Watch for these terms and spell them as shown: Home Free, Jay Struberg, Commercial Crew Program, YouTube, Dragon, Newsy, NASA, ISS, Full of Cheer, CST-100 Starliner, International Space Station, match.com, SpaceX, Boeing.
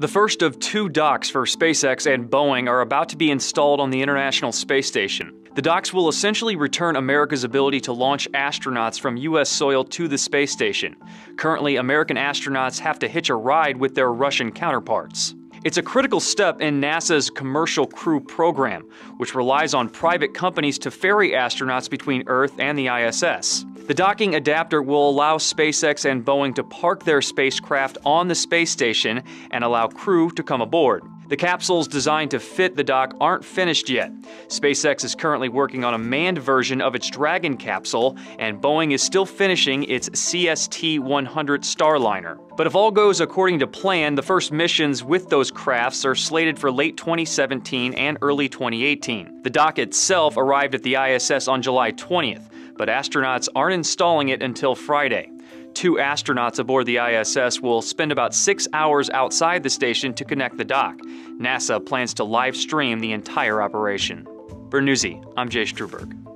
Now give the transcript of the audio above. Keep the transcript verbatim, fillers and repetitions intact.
The first of two docks for SpaceX and Boeing are about to be installed on the International Space Station. The docks will essentially return America's ability to launch astronauts from U S soil to the space station. Currently, American astronauts have to hitch a ride with their Russian counterparts. It's a critical step in NASA's Commercial Crew Program, which relies on private companies to ferry astronauts between Earth and the I S S. The docking adapter will allow SpaceX and Boeing to park their spacecraft on the space station and allow crew to come aboard. The capsules designed to fit the dock aren't finished yet. SpaceX is currently working on a manned version of its Dragon capsule, and Boeing is still finishing its C S T one hundred Starliner. But if all goes according to plan, the first missions with those crafts are slated for late twenty seventeen and early twenty eighteen. The dock itself arrived at the I S S on July twentieth, but astronauts aren't installing it until Friday. Two astronauts aboard the I S S will spend about six hours outside the station to connect the dock. NASA plans to live stream the entire operation. For Newsy, I'm Jay Struberg.